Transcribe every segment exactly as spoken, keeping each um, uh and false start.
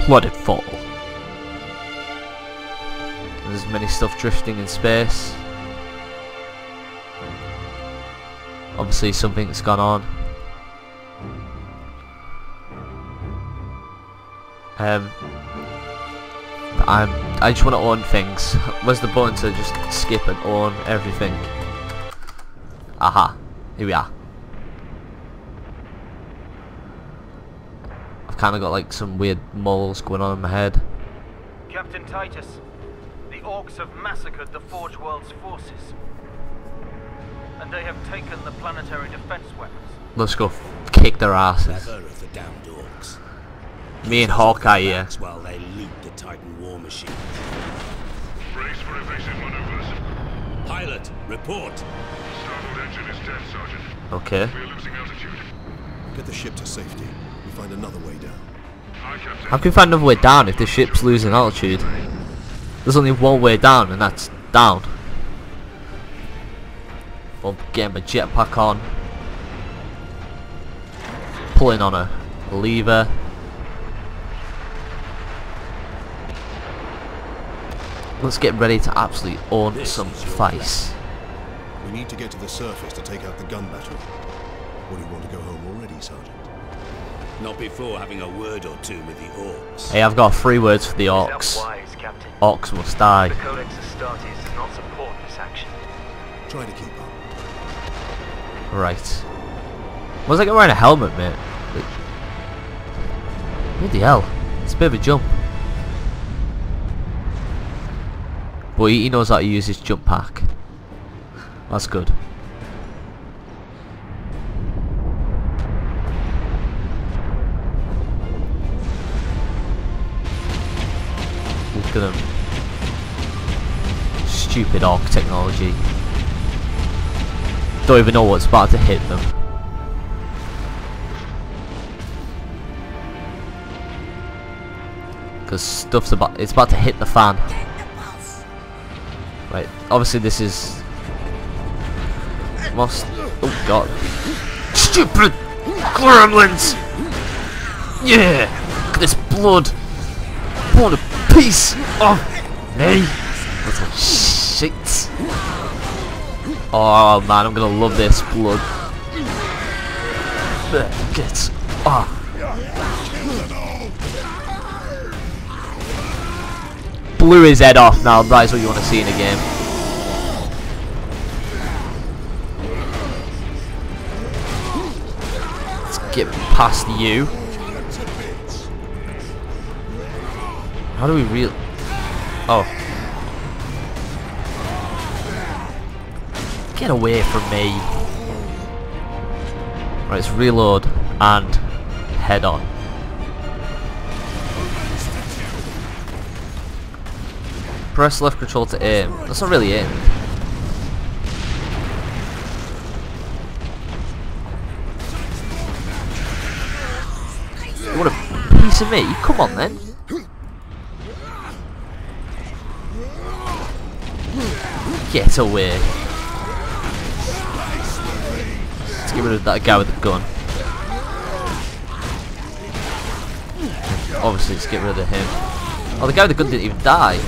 plodded fall. There's many stuff drifting in space. Obviously something's gone on. Um, but I'm, I just want to own things. Where's the button to just skip and own everything? Aha, here we are. I've kind of got like some weird moles going on in my head. Captain Titus, the orcs have massacred the Forge World's forces. And they have taken the planetary defense weapons. Let's go f kick their asses. Of the damned orcs. Me and Hawkeye here. While they loot the Titan war machine. Brace for evasive maneuvers. Pilot, report. Startled engine is dead, Sergeant. Okay. We're losing altitude. Get the ship to safety. We find another way down. How can we find another way down if the ship's losing altitude? There's only one way down, and that's down. Well, getting my jetpack on, pulling on a lever. Let's get ready to absolutely own this some face. We need to get to the surface to take out the gun battery. Or do you want to go home already, Sergeant? Not before having a word or two with the orcs. Hey, I've got three words for the orcs. Wise, orcs must die. The Codex Astartes does not support this action. Try to keep up. Right. Why was I wearing a helmet, mate? What the hell? It's a bit of a jump. But he knows how to use his jump pack. That's good. Look at them. Stupid orc technology. Don't even know what's about to hit them. Because stuff's about, it's about to hit the fan. Right, obviously this is most, oh god. Stupid gremlins! Yeah! Look at this blood! What a piece of me! Little shit! Oh man, I'm gonna love this blood. Get off. Blew his head off now, that is what you want to see in a game. Let's get past you. How do we real? Oh. Get away from me. Right, let's reload and head on. Press left control to aim. That's not really aim. What a piece of meat. Come on then. Get away. Get rid of that guy with the gun. Obviously, let's get rid of him. Oh, the guy with the gun didn't even die.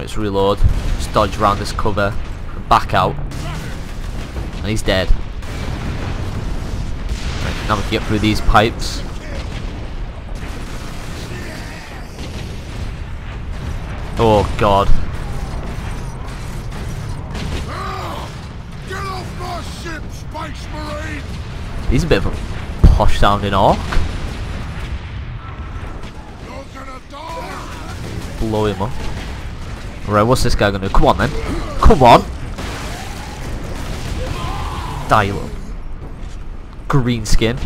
Let's reload. Let's dodge around this cover and back out. And he's dead. Right, now we can get through these pipes. Oh god. He's a bit of a posh sounding orc. Blow him up. Right, what's this guy gonna do? Come on then. Come on. Die, you little green skin.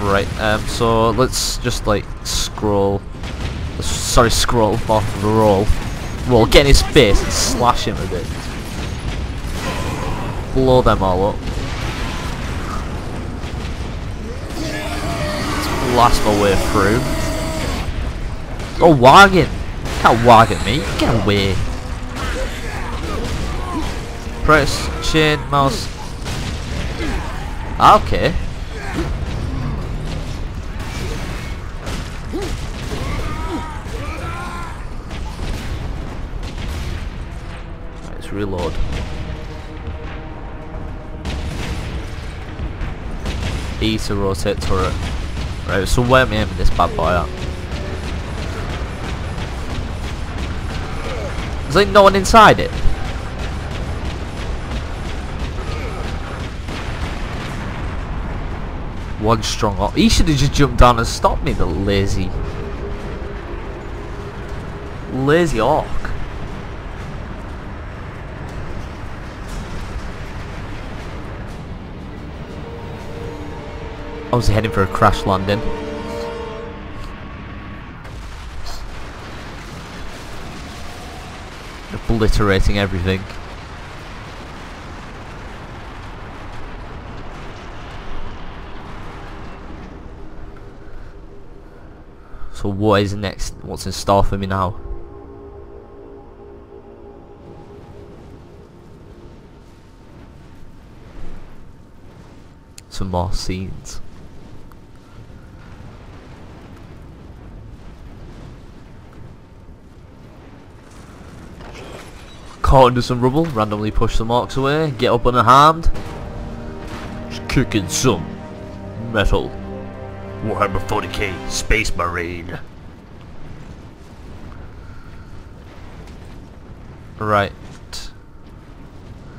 Right, um, so let's just like scroll, sorry scroll, off the roll, roll, get in his face and slash him a bit, blow them all up, let's blast my way through, Go wagging. Can't wag at me. Get away. Press chain mouse. Okay. Let's reload. E to rotate turret. Right, so where am I aiming this bad boy at? There's like no one inside it. One strong off. He should have just jumped down and stopped me, the lazy. Lazy orc. Obviously heading for a crash landing. Obliterating everything. So what is next? What's in store for me now? Some more scenes. Caught under some rubble, randomly push some orcs away, get up unharmed. Just kicking some metal. Warhammer forty K, Space Marine. Right.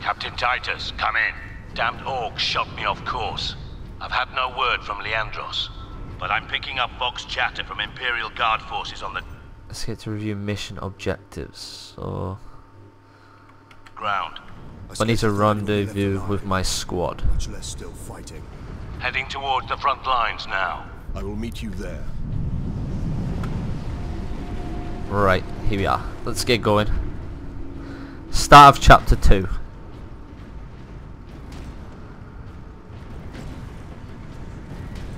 Captain Titus, come in. Damned orc shot me off course. I've had no word from Leandros, but I'm picking up Vox Chatter from Imperial Guard forces on the... Let's get to review mission objectives, so... ground. I need to rendezvous with my squad. Much less still fighting. Heading towards the front lines now. I will meet you there. Right, here we are. Let's get going. Start of chapter two.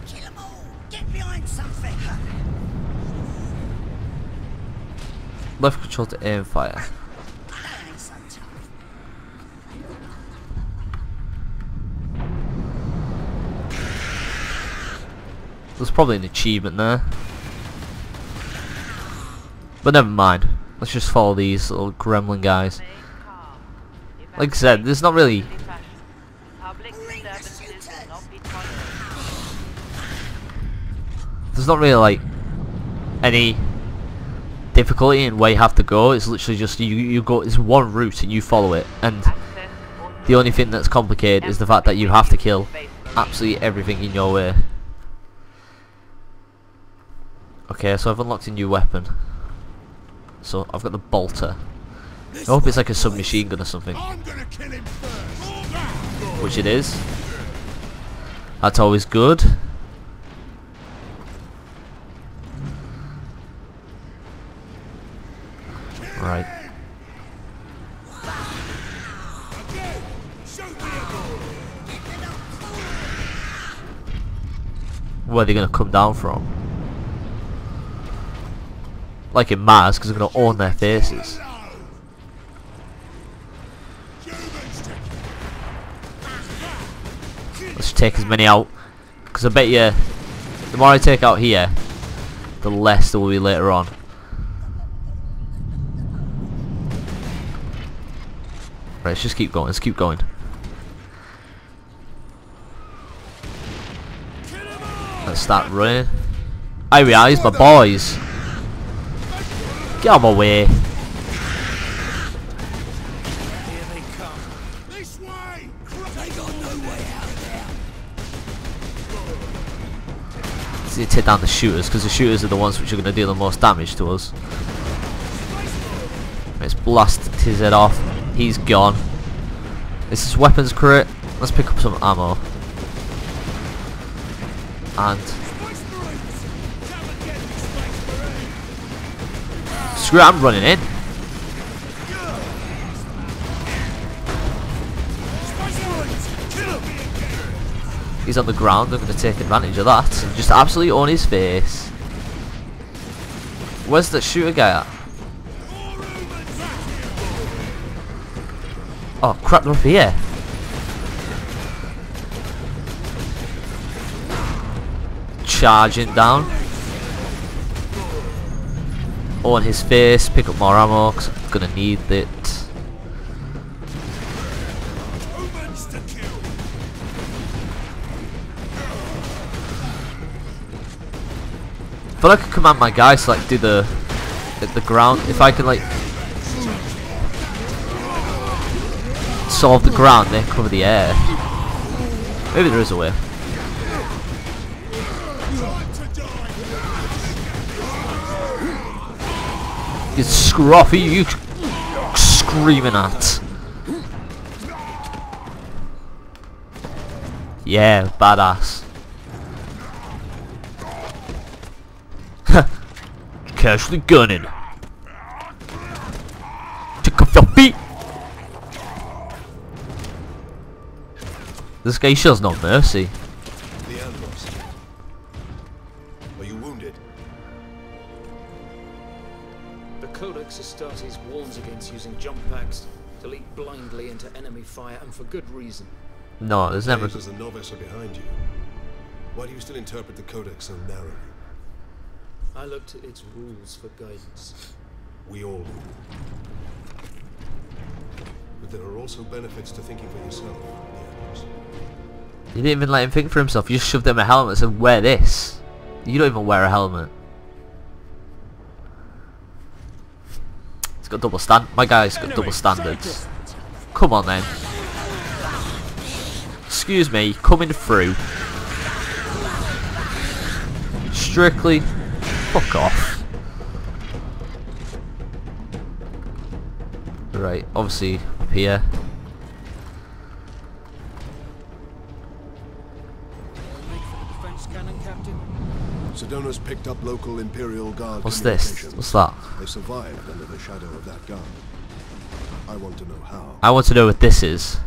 Kill them all. Get behind something. Left control to aim fire. There's probably an achievement there, but never mind. Let's just follow these little gremlin guys. Like I said, there's not really. There's not really like any difficulty in where you have to go. It's literally just you. You go. It's one route and you follow it. And the only thing that's complicated is the fact that you have to kill absolutely everything in your way. Okay, so I've unlocked a new weapon. So I've got the Bolter. I hope it's like a submachine gun or something. Which it is. That's always good. Right. Where are they going to come down from? Like in Mars, because I'm going to own their faces. Let's take as many out, because I bet you the more I take out here, the less there will be later on. Right, let's just keep going, let's keep going. Let's start running. Here we are, he's my boys. Get out of my way. Let's need to take down the shooters, because the shooters are the ones which are going to deal the most damage to us. Let's blast his head off. He's gone. This is weapons crate. Let's pick up some ammo. And... I'm running in. He's on the ground. I'm going to take advantage of that. Just absolutely on his face. Where's the shooter guy at? Oh crap, they're up here. Charging down. Oh, on his face. Pick up more ammo because I'm gonna need it. I feel like I could command my guys to like do the at the ground. If I can like solve the ground, then cover the air. Maybe there is a way. You scruffy, you screaming at. Yeah, badass. Casually gunning. Kick off your feet. This guy shows no mercy. Leandros, are you wounded? The Codex Astartes warns against using jump packs to leap blindly into enemy fire, and for good reason. No, there's never. There's a novice behind you. Why do you still interpret the Codex so narrowly? I looked at its rules for guidance. We all do. But there are also benefits to thinking for yourself. You didn't even let him think for himself. You just shoved him a helmet and said, wear this. You don't even wear a helmet. It's got double stand. My guy's got double standards. Come on then. Excuse me, coming through. Strictly. Fuck off. Right, obviously up here. Sedona's picked up local Imperial Guard. What's this? What's that? They survived under the shadow of that gun. I want to know how. I want to know what this is.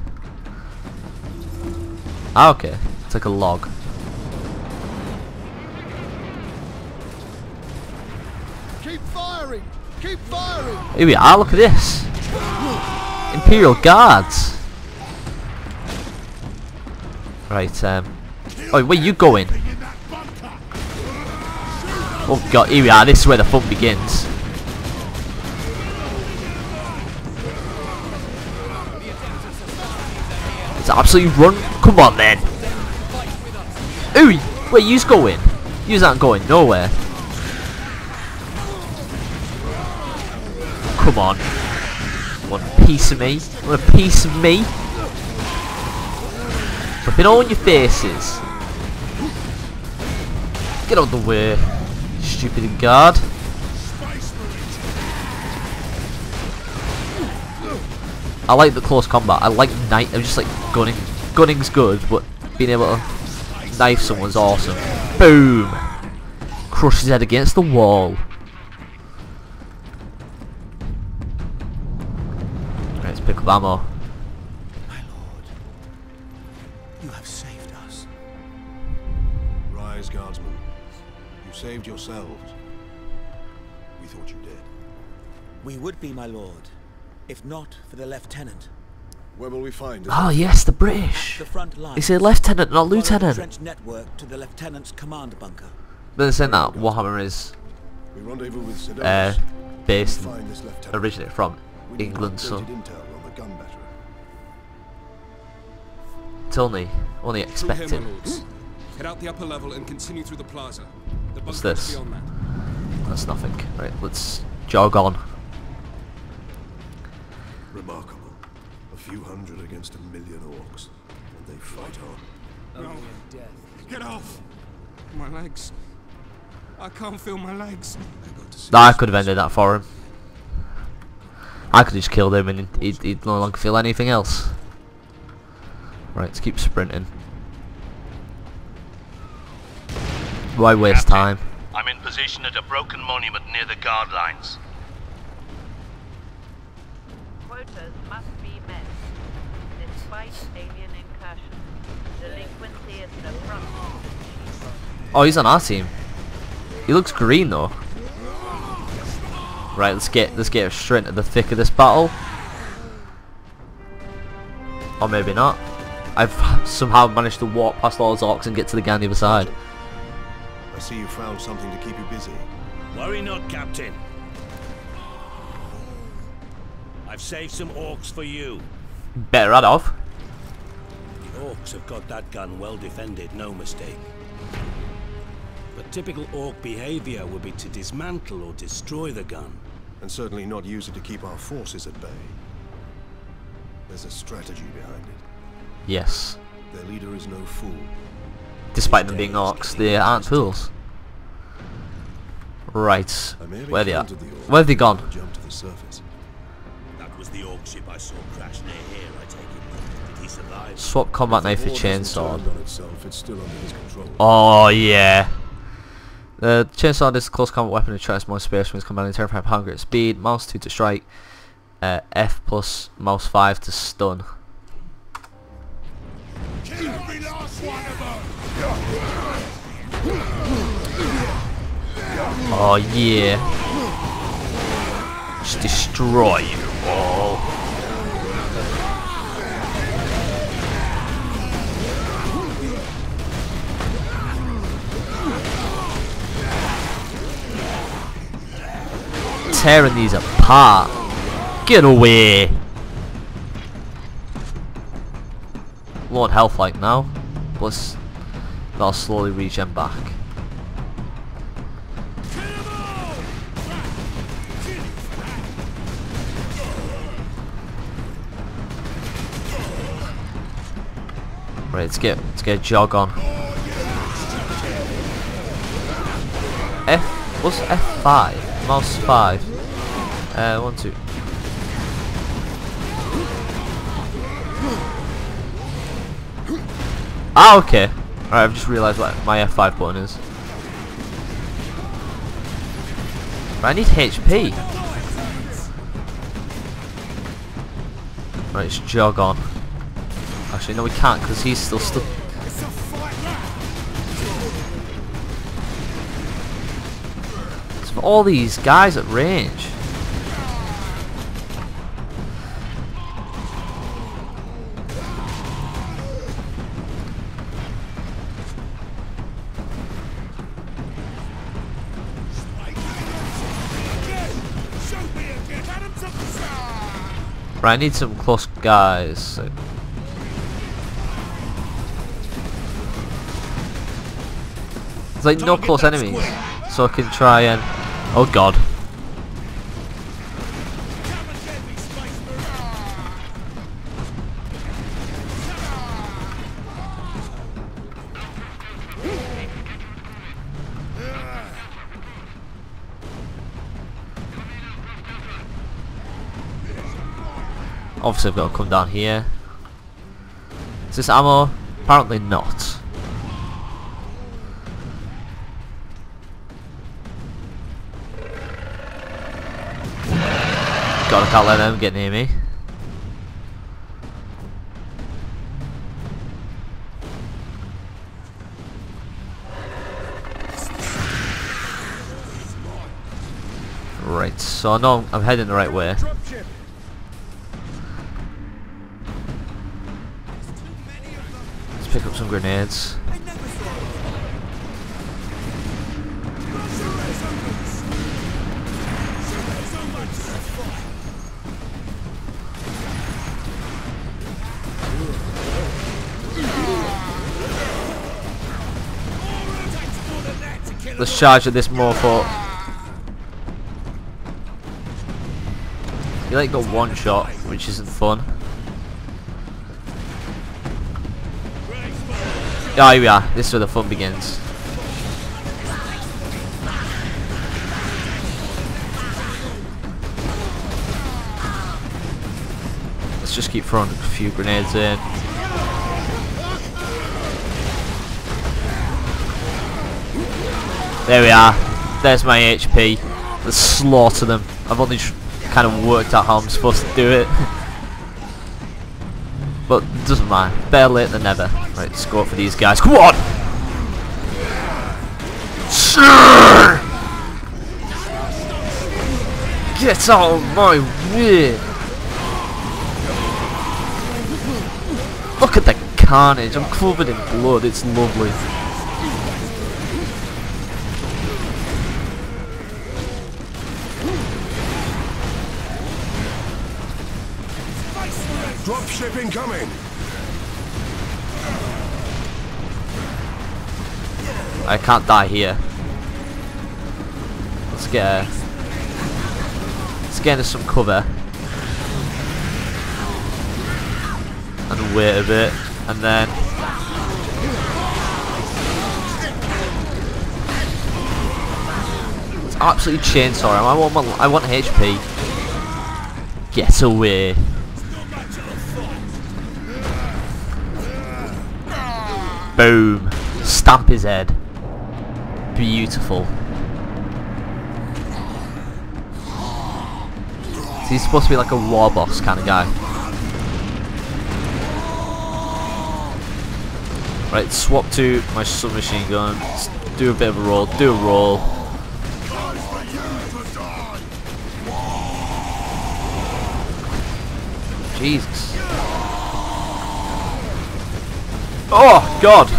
Ah, okay. It's like a log. Keep firing! Keep firing! Here we are, look at this! Imperial Guards! Right, um... oh, where are you going? Oh god, here we are, this is where the fun begins. It's absolutely run, come on then! Ooh, where are you going? You aren't going nowhere. Come on. Want a piece of me? Want a piece of me? Flipping all in your faces. Get out of the way, stupid guard. I like the close combat. I like knife. I'm just like gunning. Gunning's good, but being able to knife someone's awesome. Boom! Crush his head against the wall. Pick up ammo. My lord, you have saved us. Rise, guardsmen. You saved yourselves. We thought you dead. We would be, my lord, if not for the lieutenant. Where will we find him? Ah, yes, the British. The front line. It's a lieutenant, not lieutenant. Trench network to the lieutenant's command bunker. But they're saying that Warhammer is we rendezvous with Sedonis, uh, based originally from England, so. It's only, only expected. Head out the upper level and continue through the plaza. The What's this? That. That's nothing. Right, let's jog on. Remarkable. A few hundred against a million orcs, and they fight on. No. Get off! My legs. I can't feel my legs. I, I could have ended that for him. I could just kill him and he'd, he'd no longer feel anything else. Right, let's keep sprinting. Why waste Captain, time? I'm in position at a broken monument near the guard lines. Quotas must be met. Despite alien incursion, delinquency is the front line. Oh, he's on our team. He looks green though. Right, let's get let's get straight into the thick of this battle. Or maybe not. I've somehow managed to walk past all those orcs and get to the guy on the other side. I see you found something to keep you busy. Worry not, Captain. I've saved some orcs for you. Better add off. The orcs have got that gun well defended, no mistake. But typical orc behavior would be to dismantle or destroy the gun. And certainly not use it to keep our forces at bay. There's a strategy behind it. Yes. Their leader is no fool. Despite them being orcs, they aren't fools. Right. Where are they at? Where have they gone? That was the orc ship I saw crash near here, I take it. Did he survive? Swap combat knife for chainsword. Oh yeah. The uh, chainsword is a close combat weapon and attracts more space from his commanding terrifying power at speed, mouse two to strike, uh, F plus mouse five to stun. Kill every last one of them. Oh yeah. Just destroy you all. Tearing these apart. Get away. Lord health like now, plus that'll slowly regen back. Right, let's get let's get a jog on. F what's F five? Mouse five. Uh one two. Ah, okay. Alright, I've just realised what my F five button is. But I need H P. Right, let's jog on. Actually, no, we can't because he's still stuck. It's for all these guys at range. Right, I need some close guys. So. There's like no close enemies, so I can try and. Oh god. Obviously I've got to come down here. Is this ammo? Apparently not. God, I can't let them get near me. Right, so I know I'm heading the right way. Pick up some grenades. Let's charge at this morpho. You like got one shot, which isn't fun. Oh, here we are. This is where the fun begins. Let's just keep throwing a few grenades in. There we are. There's my H P. Let's slaughter them. I've only kind of worked out how I'm supposed to do it. But it doesn't matter. Better late than never. Right, let's go for these guys. Come on! Sure! Get out of my way! Look at the carnage, I'm covered in blood, it's lovely. Dropship incoming! I can't die here. Let's get a... Let's get into some cover and wait a bit, and then it's absolutely chainsaw him. I want my, I want H P. Get away! Boom! Stamp his head. Beautiful. He's supposed to be like a war boss kind of guy. Right, swap to my submachine gun. Let's do a bit of a roll, do a roll. Jesus. Oh, God!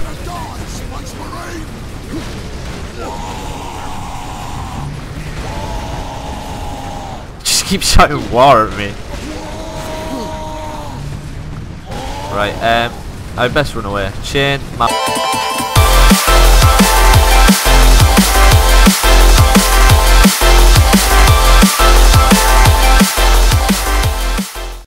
Keep shouting war at me. Right, um, I'd best run away. Chain my